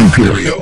Imperial. Imperial.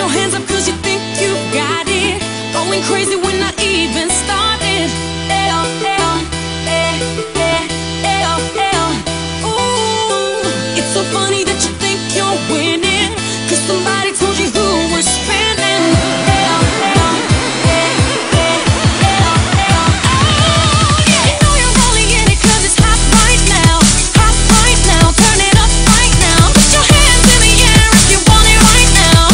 your hands up cause you think you got it. Going crazy when I even started. Ayo, ayo, ayo, ayo. Ooh, it's so funny that you think you're winning, cause somebody told you who was spinning. Ayo, ayo, ayo, ayo. Oh, yeah. You know you're only in it cause it's hot right now. Hot right now, turn it up right now. Put your hands in the air if you want it right now.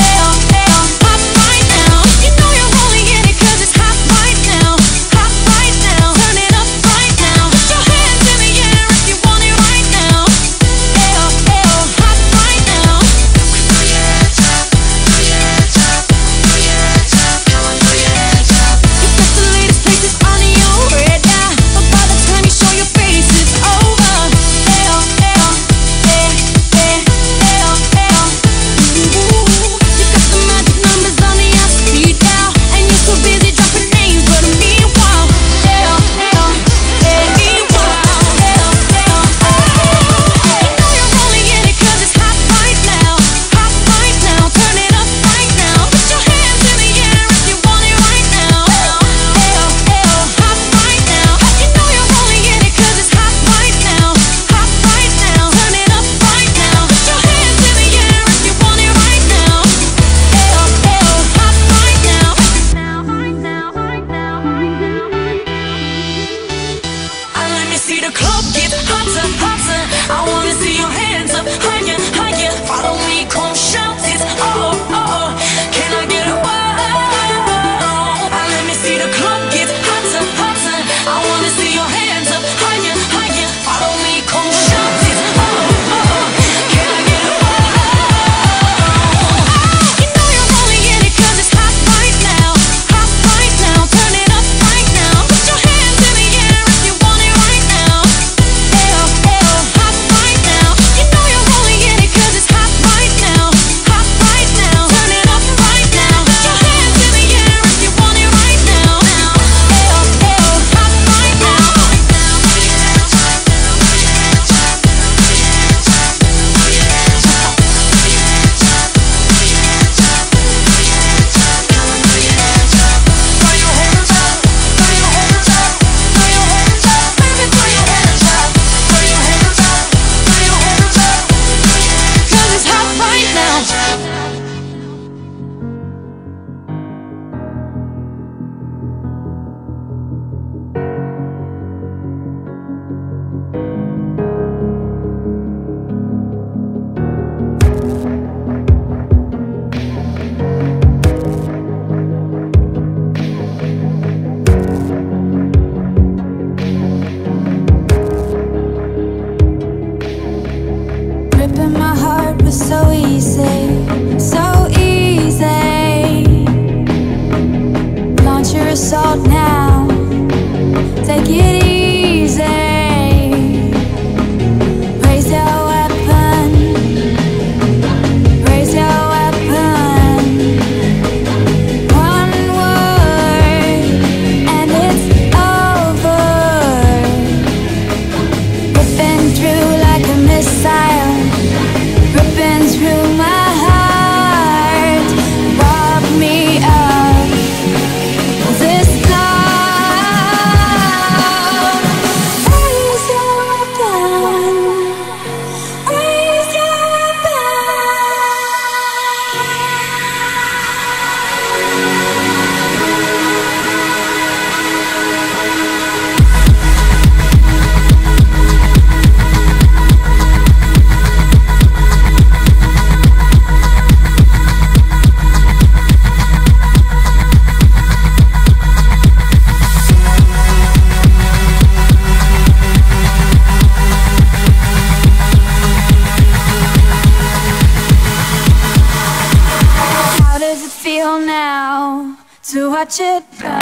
Ayo, ayo, hot right now. You know you're only in it cause it's hot right now. Hot right now, turn it up right now. Put your hands in the air if you want it right now. Ayo, ayo, hot right now. You got the latest places on your radar, but by the time you show your face, it's over. Ayo, ayo, eh, eh, ayo, ayo. Ooh, you got the magic numbers on your speed dial, and you're so busy dropping names, but meanwhile, ayo, ayo, eh, meanwhile, ayo, ayo, oh. You know you're only in it 'cause it's hot right now, turn it up right now. Put your hands in the air if you want it right now. Ayo, ayo, hot right now. You know you're only in it 'cause it's hot right now, turn it up right now. Put your hands in the air if you want it right now. Ayo, ayo, hot right now. Let me see the club get hotter, hotter. I wanna see your hands up higher, higher. Follow me, come shout it. Oh, oh, can I get a wow? Let me see the club get hotter, hotter. I wanna see your hands up higher, higher. Follow me, come shout it. Oh, oh, can I get a wow? You know you're only in it 'cause it's hot right now, turn it up right now. Put your hands in the air if you want it right now. Ayo, ayo, hot right now. You know you're only in it 'cause it's hot right now, turn it up right now. Put your hands in the air if you want it right now. Ayo, ayo, hot right now, 'cause it's hot right now. Ripping my heart was so easy, so easy. Launch your assault now, take it easy. Raise your weapon, one word and it's over. Ripping through like a missile, ripping through my heart. Rob me of this love. Raise your weapon, raise your weapon. How does it feel now to watch it burn?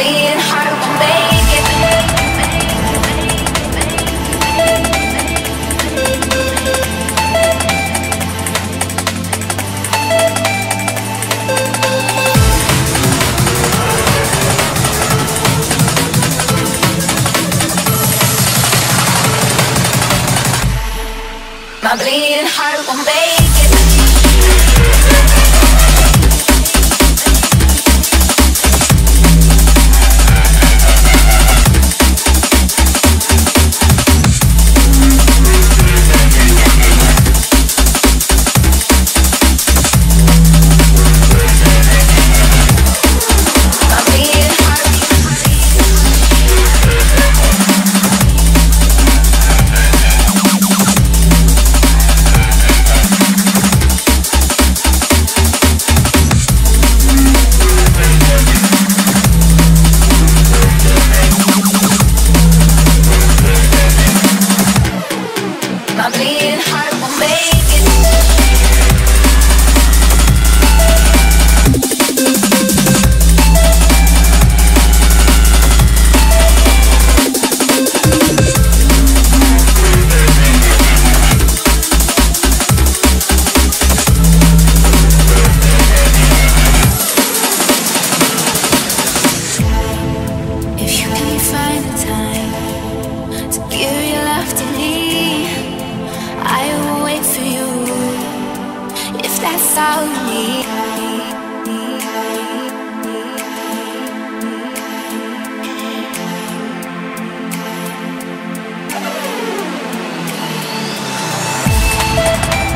My bleeding heart won't make it. That's all you need.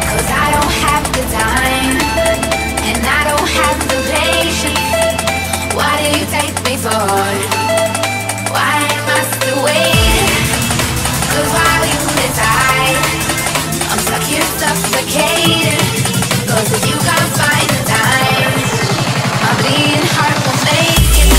Cause I don't have the time, and I don't have the patience. What do you take me for? Why am I still waiting? Cause while you decide, I'm stuck here suffocating. Cause if you can't find the time, my bleeding heart will make it.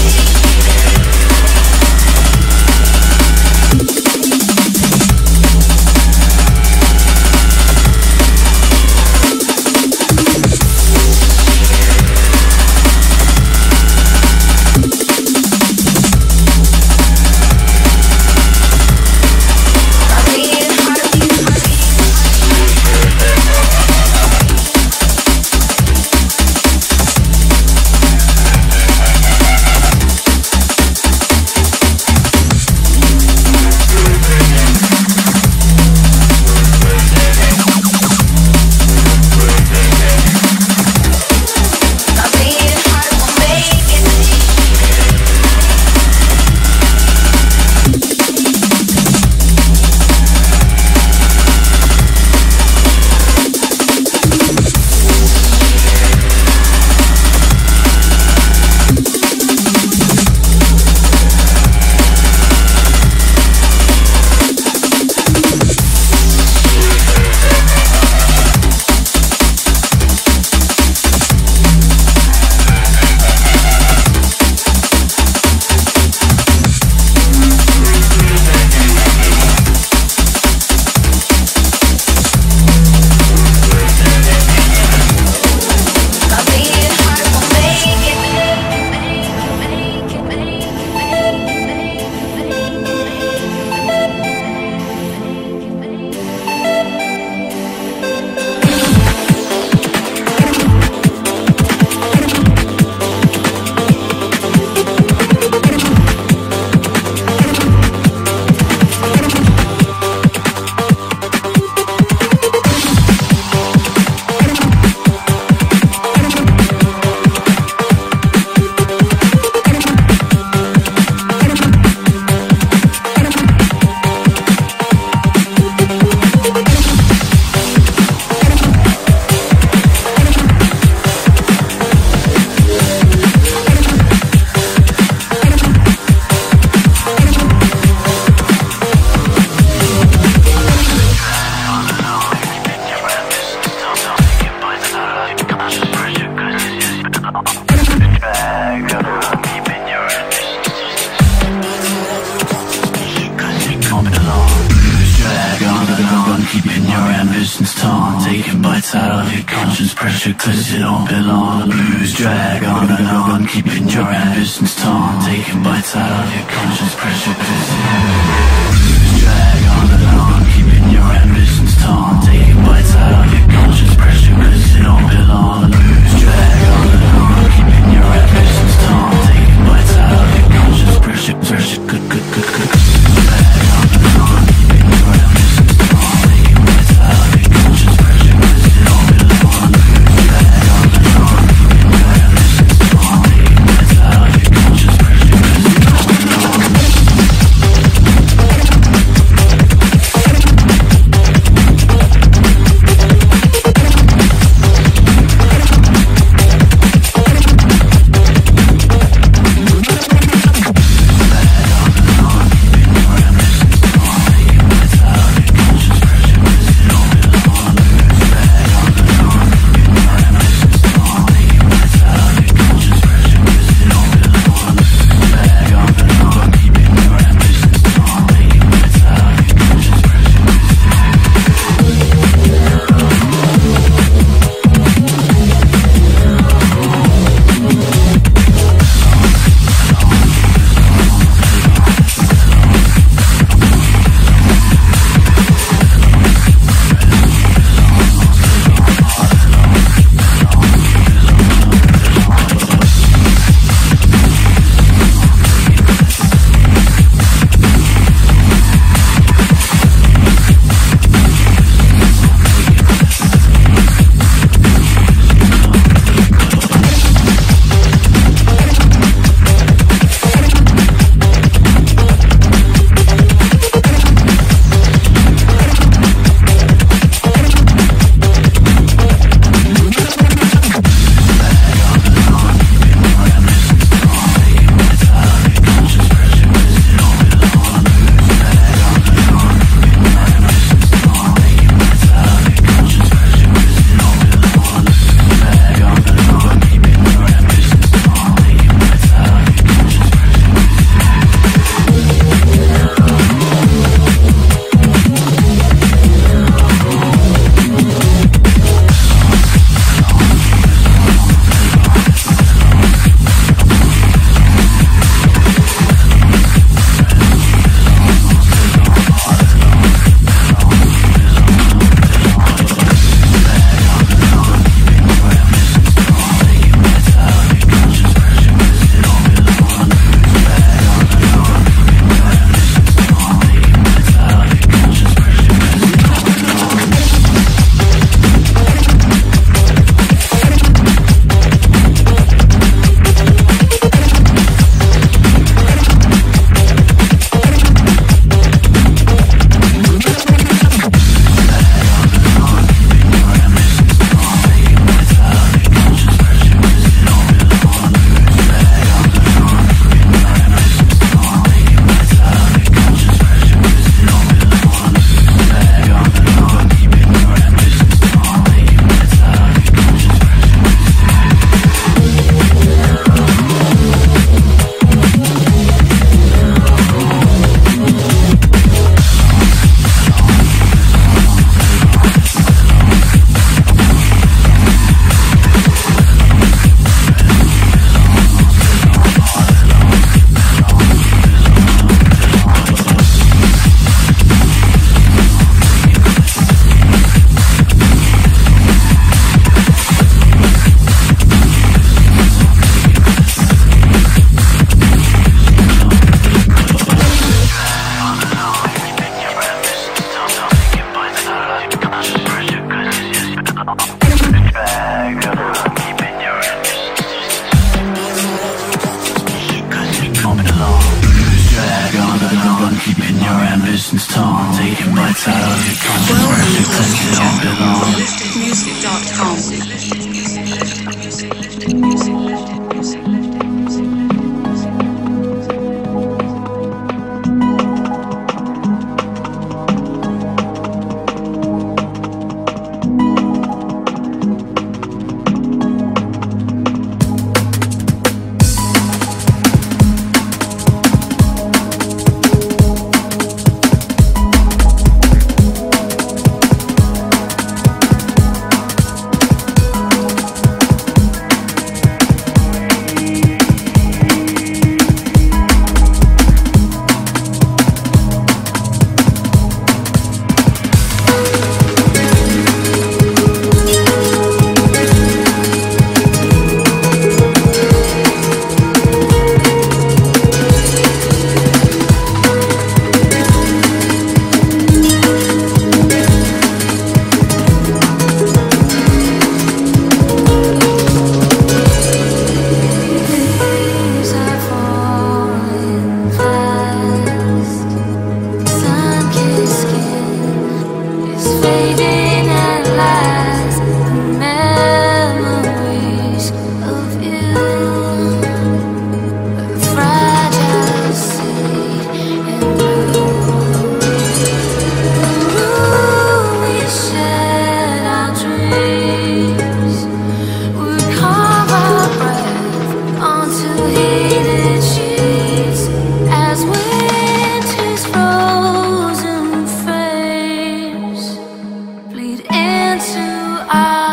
ambitions torn, taken bites out of your conscience, pressure cause you don't belong. Blues drag on and on, keeping your ambitions torn, taking bites out of your conscience, pressure cause you don't belong. Blues drag on and on, keeping your ambitions torn, taking bites out of your conscience, pressure cause you don't belong. Blues drag on and on, keeping your ambitions torn, taking bites out of your conscience, pressure to us.